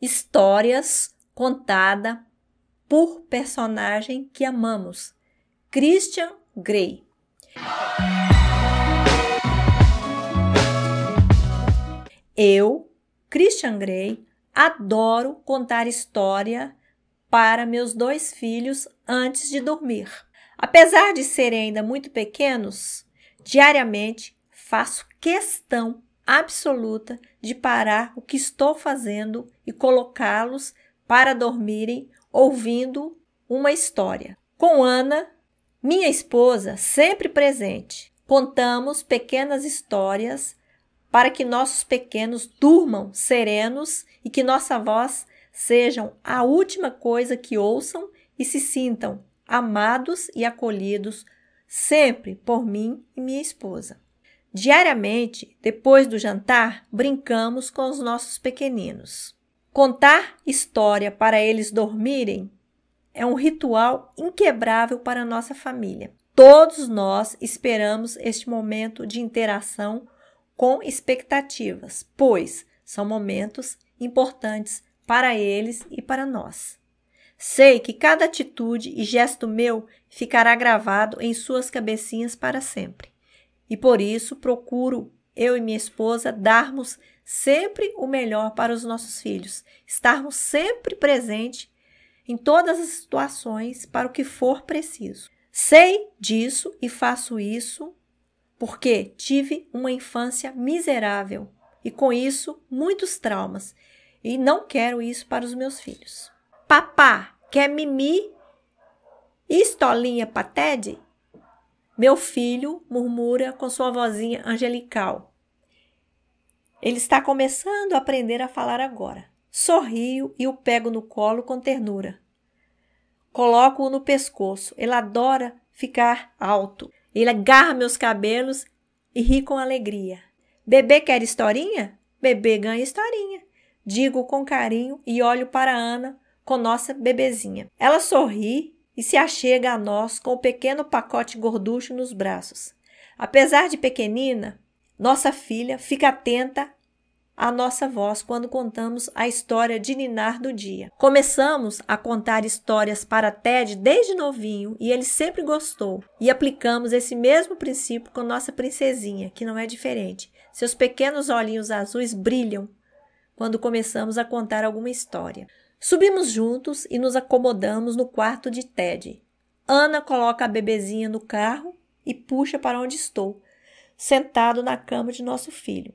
histórias contadas por personagem que amamos, Christian Grey. Eu, Christian Grey, adoro contar história para meus dois filhos antes de dormir. Apesar de serem ainda muito pequenos, diariamente faço questão absoluta de parar o que estou fazendo e colocá-los para dormirem ouvindo uma história. Com Ana, minha esposa, sempre presente, contamos pequenas histórias para que nossos pequenos durmam serenos e que nossa voz seja a última coisa que ouçam e se sintam amados e acolhidos sempre por mim e minha esposa. Diariamente, depois do jantar, brincamos com os nossos pequeninos. Contar história para eles dormirem é um ritual inquebrável para nossa família. Todos nós esperamos este momento de interação com expectativas, pois são momentos importantes para eles e para nós. Sei que cada atitude e gesto meu ficará gravado em suas cabecinhas para sempre. E por isso procuro, eu e minha esposa, darmos sempre o melhor para os nossos filhos. Estarmos sempre presentes em todas as situações para o que for preciso. Sei disso e faço isso porque tive uma infância miserável e com isso muitos traumas. E não quero isso para os meus filhos. Papá, quer mimir e estolinha pra Teddy? Meu filho murmura com sua vozinha angelical. Ele está começando a aprender a falar agora. Sorrio e o pego no colo com ternura. Coloco-o no pescoço. Ele adora ficar alto. Ele agarra meus cabelos e ri com alegria. Bebê quer historinha? Bebê ganha historinha. Digo com carinho e olho para Ana com nossa bebezinha. Ela sorri e se achega a nós com um pequeno pacote gorducho nos braços. Apesar de pequenina, nossa filha fica atenta à nossa voz quando contamos a história de ninar do dia. Começamos a contar histórias para Ted desde novinho e ele sempre gostou. E aplicamos esse mesmo princípio com nossa princesinha, que não é diferente. Seus pequenos olhinhos azuis brilham quando começamos a contar alguma história. Subimos juntos e nos acomodamos no quarto de Ted. Ana coloca a bebezinha no carro e puxa para onde estou, sentado na cama de nosso filho.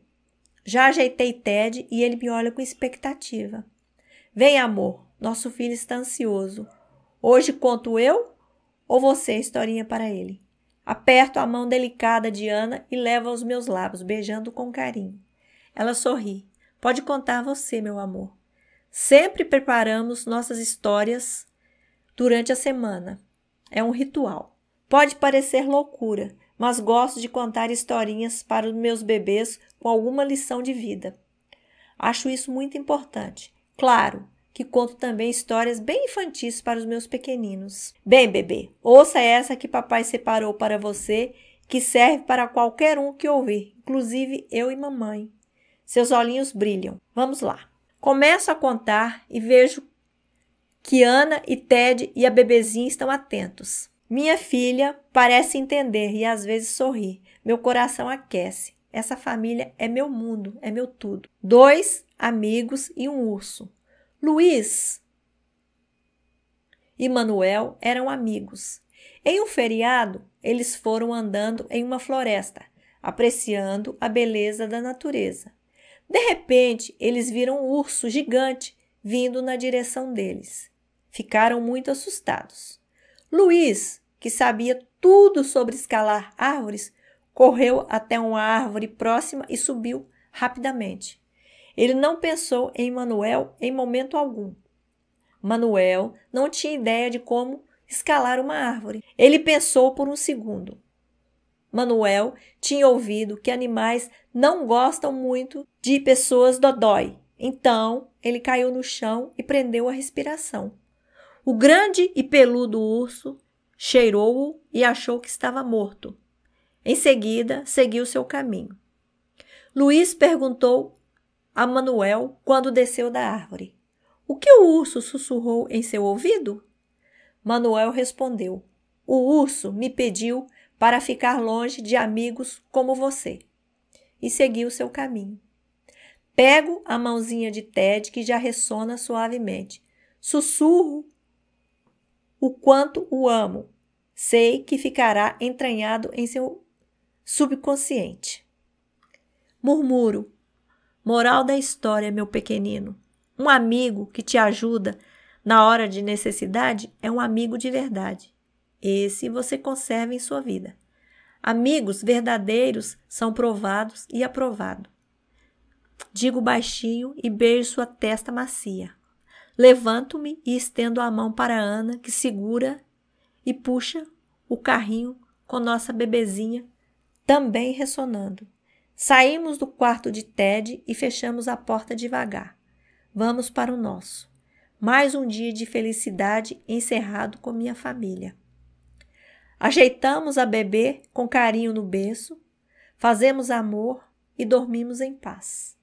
Já ajeitei Ted e ele me olha com expectativa. Vem, amor, nosso filho está ansioso. Hoje conto eu ou você a historinha para ele? Aperto a mão delicada de Ana e levo aos meus lábios, beijando com carinho. Ela sorri. Pode contar você, meu amor. Sempre preparamos nossas histórias durante a semana. É um ritual. Pode parecer loucura, mas gosto de contar historinhas para os meus bebês com alguma lição de vida. Acho isso muito importante. Claro que conto também histórias bem infantis para os meus pequeninos. Bem, bebê, ouça essa que papai separou para você, que serve para qualquer um que ouvir, inclusive eu e mamãe. Seus olhinhos brilham. Vamos lá. Começo a contar e vejo que Ana e Ted e a bebezinha estão atentos. Minha filha parece entender e às vezes sorri. Meu coração aquece. Essa família é meu mundo, é meu tudo. 2 amigos e um urso. Luiz e Manuel eram amigos. Em um feriado, eles foram andando em uma floresta, apreciando a beleza da natureza. De repente, eles viram um urso gigante vindo na direção deles. Ficaram muito assustados. Luiz, que sabia tudo sobre escalar árvores, correu até uma árvore próxima e subiu rapidamente. Ele não pensou em Manuel em momento algum. Manuel não tinha ideia de como escalar uma árvore. Ele pensou por um segundo. Manuel tinha ouvido que animais não gostam muito de pessoas dodói. Então, ele caiu no chão e prendeu a respiração. O grande e peludo urso cheirou-o e achou que estava morto. Em seguida, seguiu seu caminho. Luiz perguntou a Manuel quando desceu da árvore. O que o urso sussurrou em seu ouvido? Manuel respondeu: o urso me pediu para ficar longe de amigos como você. E seguiu seu caminho. Pego a mãozinha de Ted, que já ressona suavemente. Sussurro o quanto o amo. Sei que ficará entranhado em seu subconsciente. Murmuro. Moral da história, meu pequenino. Um amigo que te ajuda na hora de necessidade é um amigo de verdade. Esse você conserva em sua vida. Amigos verdadeiros são provados e aprovado. Digo baixinho e beijo sua testa macia. Levanto-me e estendo a mão para Ana, que segura e puxa o carrinho com nossa bebezinha, também ressonando. Saímos do quarto de Ted e fechamos a porta devagar. Vamos para o nosso. Mais um dia de felicidade encerrado com minha família. Ajeitamos a bebê com carinho no berço, fazemos amor e dormimos em paz.